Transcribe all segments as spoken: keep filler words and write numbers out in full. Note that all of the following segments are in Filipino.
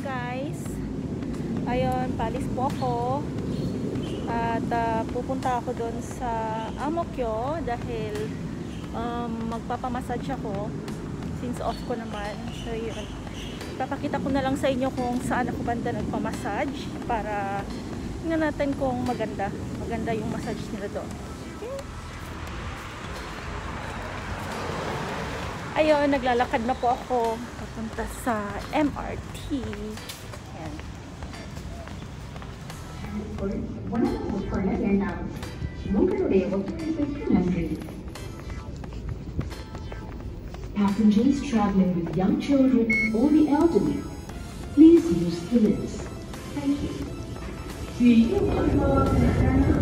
guys. Ayun, palis po ako. At uh, pupunta ako doon sa Amokyo dahil um, magpapamassage ako. Since off ko naman. So yun. Papakita ko na lang sa inyo kung saan ako banda nagpamassage para tingnan natin kung maganda. Maganda yung massage nila doon. Ayun, naglalakad na po ako papunta sa M R T. Ayan. Passengers traveling with young children or the elderly, please use the lifts. Thank you. See you on board the Terminal.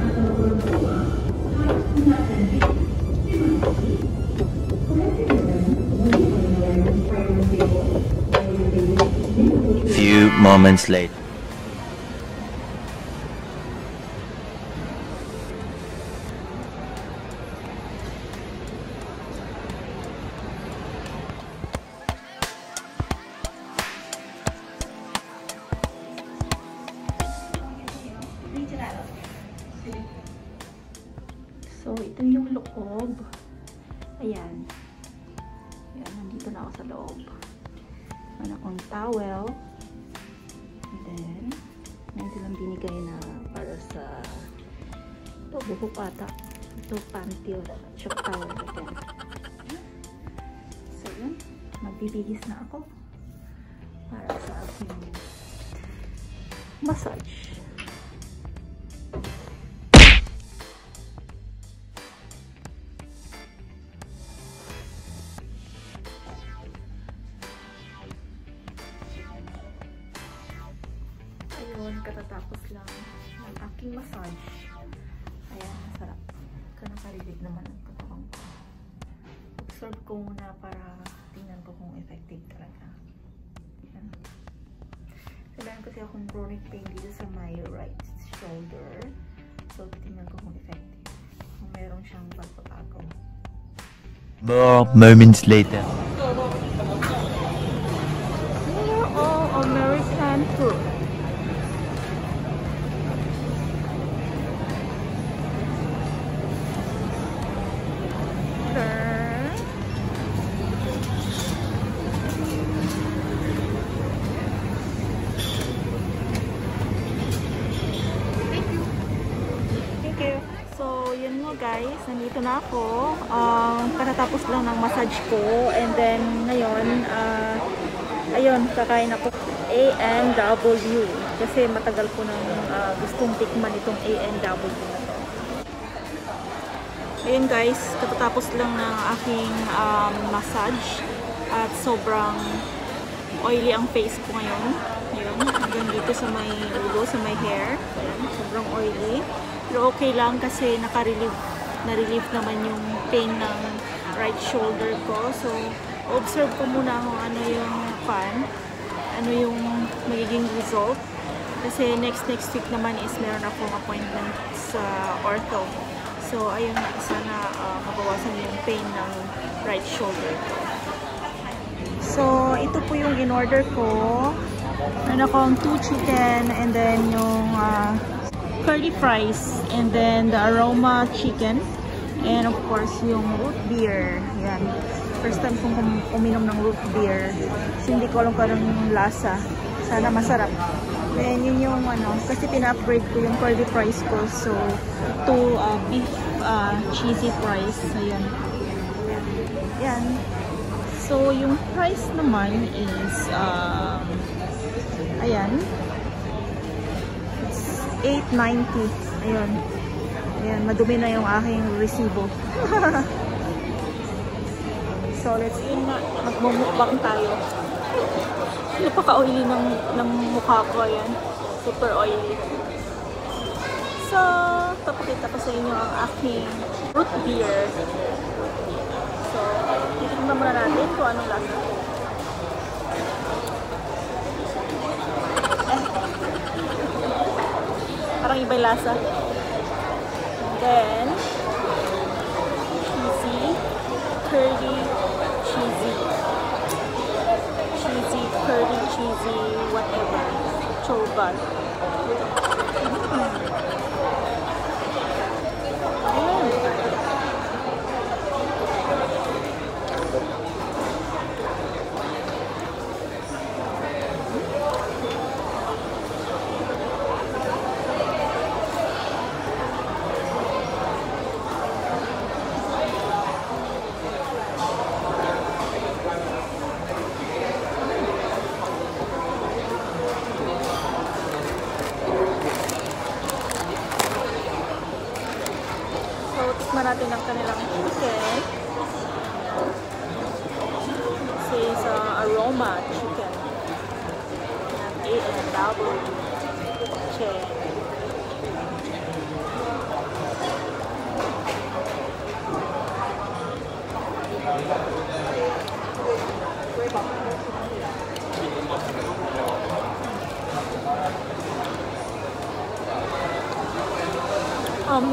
Few moments later. So, ito yung loob. Ayan. Ayan, nandito na ako sa loob. Meron akong towel. And then, meron silang binigay na para sa ito, buhok ata. Ito, panty o shock towel. Again. So, yun. Magbibihis na ako para sa aking massage. Katatapos lang ng aking massage. Ayan, masarap. Nakarilig naman ang katawan ko. Observe ko muna para tingnan ko kung effective talaga. Ayan. Kailangan kasi akong chronic pain dito sa my right shoulder. So, tingnan ko kung effective. Kung meron siyang pagpapagaw. More moments later. Hello all American food. Guys, nandito na ako. Um, katatapos lang ng massage ko. And then, ngayon, uh, ayun, kakain ako A and W. Kasi matagal ko nang uh, gustong tikman itong A and W. Ayun guys, katatapos lang ng aking um, massage. At sobrang oily ang face ko ngayon. Ayun, hanggang dito sa may ulo, sa may hair. Ayun, sobrang oily. Pero okay lang kasi naka-relieve. Na-relieve naman yung pain ng right shoulder ko. So, observe ko muna kung ano yung pan. Ano yung magiging result. Kasi next next week naman is meron akong appointment sa ortho. So, ayun na. Sana uh, mabawasan yung pain ng right shoulder ko. So, ito po yung in-order ko. Meron akong two chicken and then yung uh, curly fries and then the aroma chicken and of course yung root beer. Yan. First time kong uminom ng root beer. So, hindi ko alam kung anong lasa. Sana masarap. Then yun yung ano, kasi pina-upgrade ko yung curly fries ko. So two uh, beef uh, cheesy fries. Ayan. Yan. So yung price naman is um, ayan. eight ninety. Ayun. Ayun, madumi na yung aking resibo. So, let's in na. Magmumukbang tayo. Napaka-oily ng, ng mukha ko. Ayan. Super oily. So, papakita ko sa inyo ang aking root beer. So, titignan muna natin kung anong lasa. Parang iba'y lasa. And then, cheesy, curly, cheesy. Cheesy, curly, cheesy. cheesy, whatever, chorba. Natin ang kanilang chicken. This is uh, aroma chicken. A and W chicken. Um,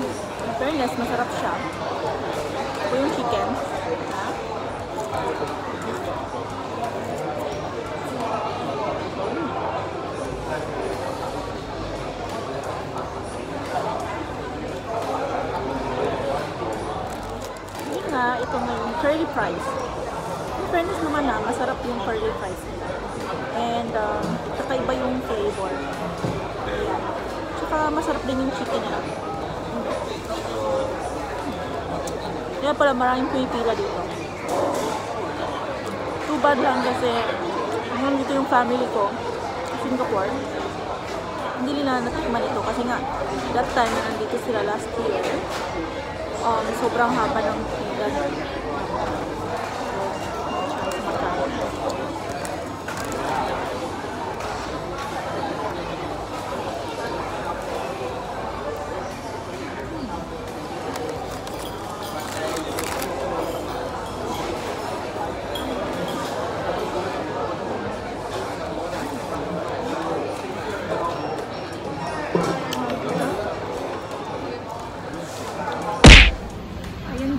very nice, masarap siya. Yung chicken. Yun nga, ito na yung curly fries. Yung fairness naman na, masarap yung curly fries nila. And, um, kakaiba yung flavor. Ayan. Tsaka masarap din yung chicken nila. Kaya pala maraming pumipila dito. Too bad lang kasi ngayon dito yung family ko sa Singapore. Hindi nila natikman ito kasi nga that time nandito sila last year. Um, sobrang haba ng pila.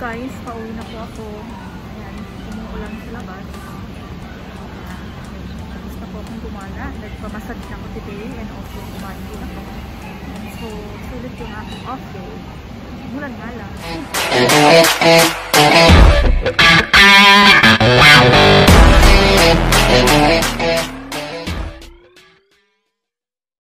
Guys, pauwi na po ako. Ayan, umuulan sa labas. Gusto po akong gumala. Nagpamasage na ako today and also kumain din ako. So, sulit yung aking off day. Umulan nga lang.